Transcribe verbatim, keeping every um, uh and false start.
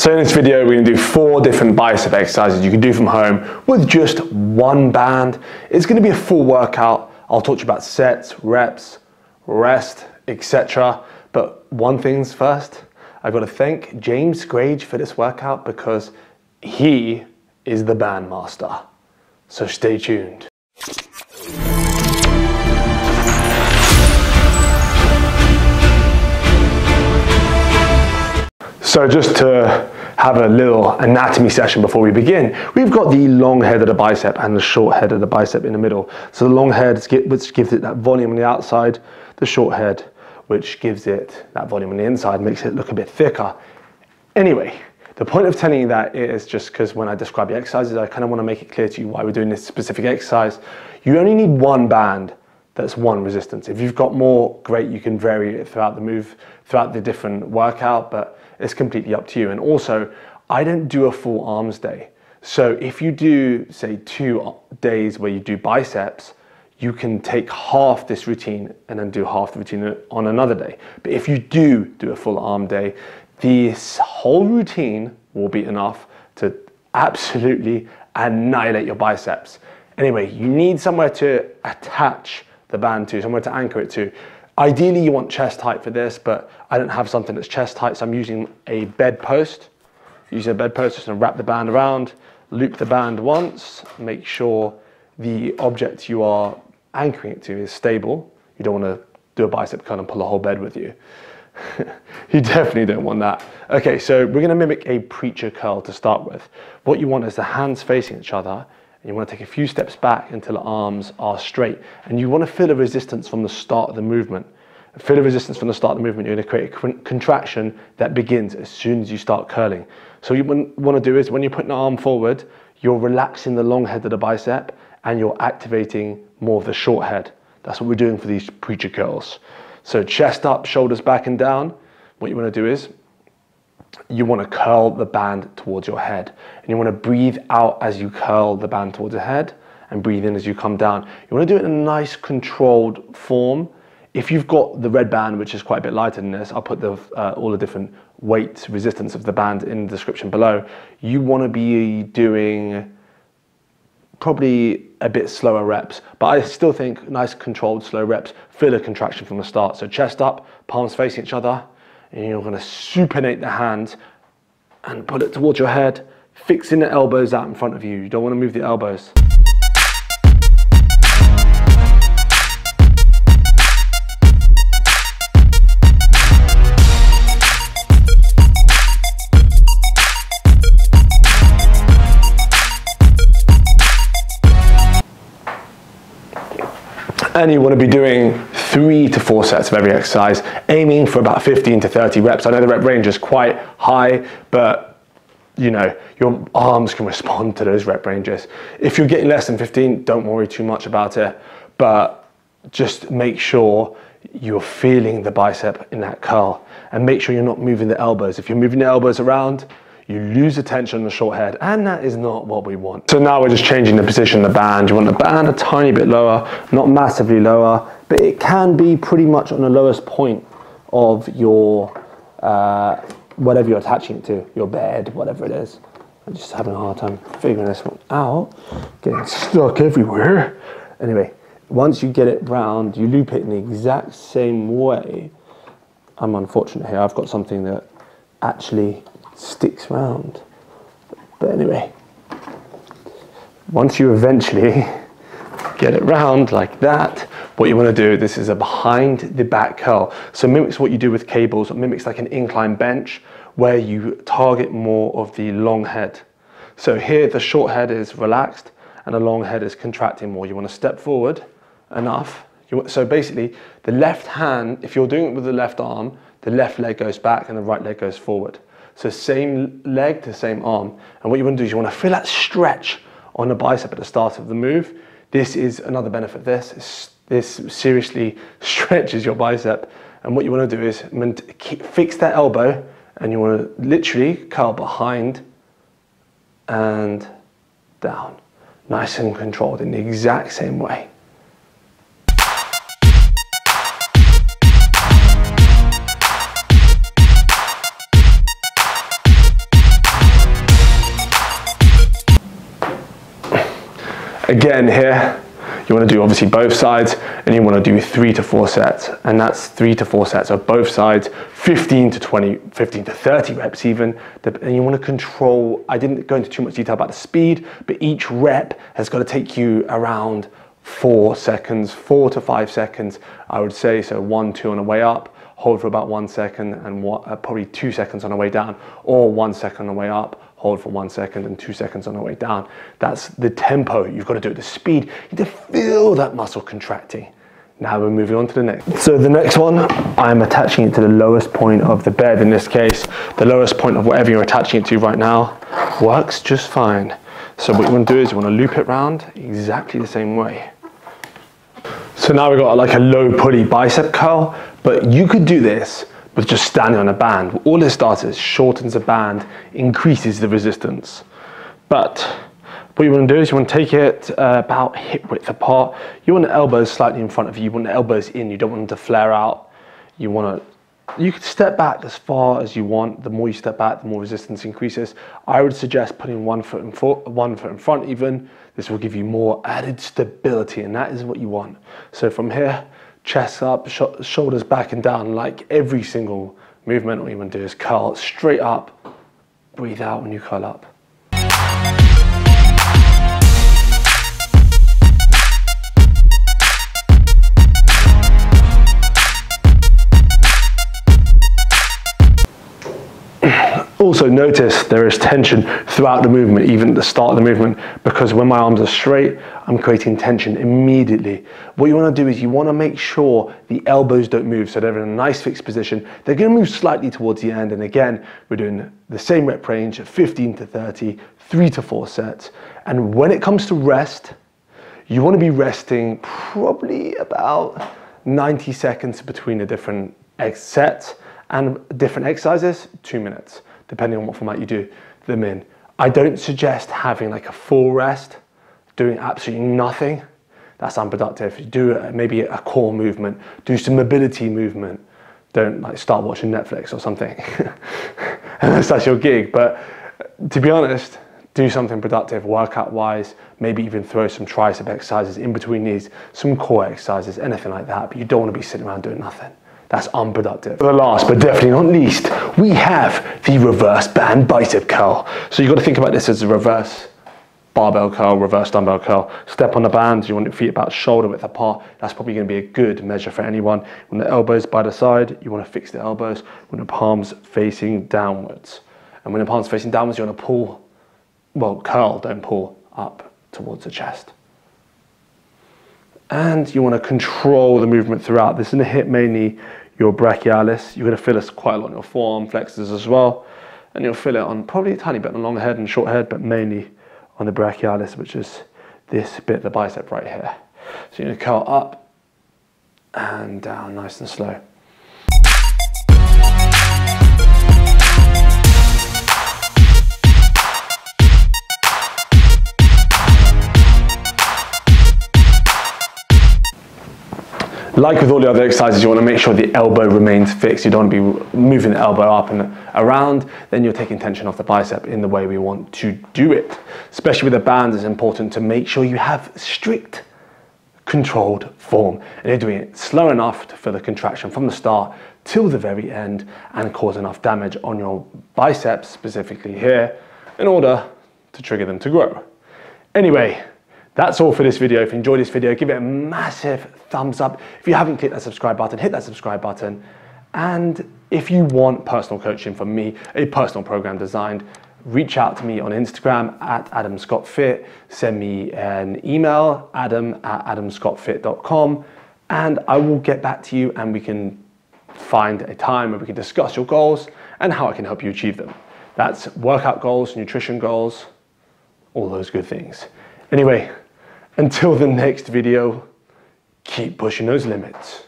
So in this video, we're going to do four different bicep exercises you can do from home with just one band. It's going to be a full workout. I'll talk to you about sets, reps, rest, et cetera. But one thing's first, I've got to thank James Grage for this workout because he is the bandmaster. So stay tuned. So just to have a little anatomy session before we begin, we've got the long head of the bicep and the short head of the bicep in the middle. So the long head, which gives it that volume on the outside, the short head, which gives it that volume on the inside, makes it look a bit thicker. Anyway, the point of telling you that is just because when I describe the exercises, I kind of want to make it clear to you why we're doing this specific exercise. You only need one band. That's one resistance. If you've got more, great, you can vary it throughout the move, throughout the different workout, but it's completely up to you. And also, I don't do a full arms day. So if you do, say, two days where you do biceps, you can take half this routine and then do half the routine on another day. But if you do do a full arm day, this whole routine will be enough to absolutely annihilate your biceps. Anyway, you need somewhere to attach the band to, somewhere to anchor it to. Ideally, you want chest height for this, but I don't have something that's chest height, so I'm using a bed post. Using a bed post, just gonna wrap the band around, loop the band once, make sure the object you are anchoring it to is stable. You don't wanna do a bicep curl and pull a whole bed with you. You definitely don't want that. Okay, so we're gonna mimic a preacher curl to start with. What you want is the hands facing each other, and you want to take a few steps back until the arms are straight. And you want to feel a resistance from the start of the movement. Feel a resistance from the start of the movement, you're going to create a contraction that begins as soon as you start curling. So what you want to do is when you're putting the arm forward, you're relaxing the long head of the bicep and you're activating more of the short head. That's what we're doing for these preacher curls. So chest up, shoulders back and down. What you want to do is you want to curl the band towards your head, and you want to breathe out as you curl the band towards your head and breathe in as you come down. You want to do it in a nice controlled form. If you've got the red band, which is quite a bit lighter than this, I'll put the, uh, all the different weight resistance of the band in the description below. You want to be doing probably a bit slower reps, but I still think nice controlled slow reps. Feel a contraction from the start. So chest up, palms facing each other. And you're going to supinate the hand and put it towards your head, fixing the elbows out in front of you. You don't want to move the elbows. And you want to be doing three to four sets of every exercise, aiming for about fifteen to thirty reps. I know the rep range is quite high, but you know, your arms can respond to those rep ranges. If you're getting less than fifteen, don't worry too much about it, but just make sure you're feeling the bicep in that curl and make sure you're not moving the elbows. If you're moving the elbows around, you lose the tension on the short head, and that is not what we want. So now we're just changing the position of the band. You want the band a tiny bit lower, not massively lower, but it can be pretty much on the lowest point of your, uh, whatever you're attaching it to, your bed, whatever it is. I'm just having a hard time figuring this one out, getting stuck everywhere. Anyway, once you get it round, you loop it in the exact same way. I'm unfortunate here, I've got something that actually sticks round. But anyway, once you eventually get it round like that, what you want to do, this is a behind the back curl. So mimics what you do with cables, mimics like an incline bench where you target more of the long head. So here the short head is relaxed and the long head is contracting more. You want to step forward enough. You, so basically the left hand, if you're doing it with the left arm, the left leg goes back and the right leg goes forward. So same leg to same arm. And what you want to do is you want to feel that stretch on the bicep at the start of the move. This is another benefit of this. It's This seriously stretches your bicep. And what you want to do is fix that elbow and you want to literally curl behind and down. Nice and controlled in the exact same way. Again here, you want to do obviously both sides, and you want to do three to four sets, and that's three to four sets of both sides, fifteen to twenty, fifteen to thirty reps even, and you want to control. I didn't go into too much detail about the speed, but each rep has got to take you around four seconds, four to five seconds, I would say, so one, two on the way up, hold for about one second, and what, uh, probably two seconds on the way down, or one second on the way up, hold for one second and two seconds on the way down. That's the tempo. You've got to do it at the speed. You need to feel that muscle contracting. Now we're moving on to the next. So the next one, I'm attaching it to the lowest point of the bed in this case. The lowest point of whatever you're attaching it to right now works just fine. So what you want to do is you want to loop it round exactly the same way. So now we've got like a low pulley bicep curl, but you could do this with just standing on a band. All this does is shortens the band, increases the resistance. But what you want to do is you want to take it uh, about hip width apart. You want the elbows slightly in front of you. You want the elbows in. You don't want them to flare out. You want to, you can step back as far as you want. The more you step back, the more resistance increases. I would suggest putting one foot in front, one foot in front even. This will give you more added stability, and that is what you want. So from here, chest up, sh shoulders back and down, like every single movement. All you want to do is curl straight up, breathe out when you curl up. Also notice there is tension throughout the movement, even at the start of the movement, because when my arms are straight, I'm creating tension immediately. What you want to do is you want to make sure the elbows don't move, so they're in a nice fixed position. They're going to move slightly towards the end, and again, we're doing the same rep range of fifteen to thirty, three to four sets. And when it comes to rest, you want to be resting probably about ninety seconds between the different sets and different exercises, two minutes. Depending on what format you do them in. I don't suggest having like a full rest, doing absolutely nothing. That's unproductive. You do a, maybe a core movement, do some mobility movement. Don't like start watching Netflix or something, unless that's your gig. But to be honest, do something productive workout-wise, maybe even throw some tricep exercises in between these, some core exercises, anything like that. But you don't want to be sitting around doing nothing. That's unproductive. For the last, but definitely not least, we have the reverse band bicep curl. So you've got to think about this as a reverse barbell curl, reverse dumbbell curl. Step on the band, you want your feet about shoulder width apart. That's probably going to be a good measure for anyone. When the elbows by the side, you want to fix the elbows. When the palms facing downwards. And when the palms facing downwards, you want to pull, well, curl, don't pull, up towards the chest. And you want to control the movement throughout. This is going to hit mainly your brachialis. You're going to feel this quite a lot on your forearm flexors as well. And you'll feel it on probably a tiny bit on the long head and short head, but mainly on the brachialis, which is this bit, the bicep right here. So you're going to curl up and down nice and slow. Like with all the other exercises, you want to make sure the elbow remains fixed. You don't want to be moving the elbow up and around, then you're taking tension off the bicep in the way we want to do it. Especially with the bands, it's important to make sure you have strict, controlled form. And you're doing it slow enough to feel the contraction from the start till the very end and cause enough damage on your biceps, specifically here, in order to trigger them to grow. Anyway, that's all for this video. If you enjoyed this video, give it a massive thumbs up. If you haven't clicked that subscribe button, hit that subscribe button. And if you want personal coaching from me, a personal program designed, reach out to me on Instagram at Adam Scott Fit. Send me an email, adam at adam scott fit dot com, and I will get back to you and we can find a time where we can discuss your goals and how I can help you achieve them. That's workout goals, nutrition goals, all those good things. Anyway, until the next video, keep pushing those limits.